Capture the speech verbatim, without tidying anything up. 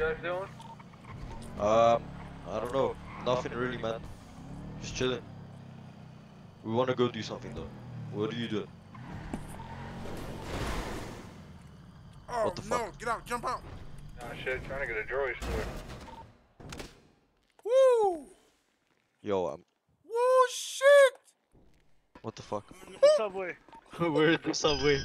guys doing? Um, I don't know. Nothing really, man. Just chilling. We want to go do something though. What are you doing? Oh, what the no, fuck? Get out, jump out! Oh shit, trying to get a jewelry store. Woo! Yo, I'm... Woo, shit! What the fuck? I'm in the subway. We're in the subway.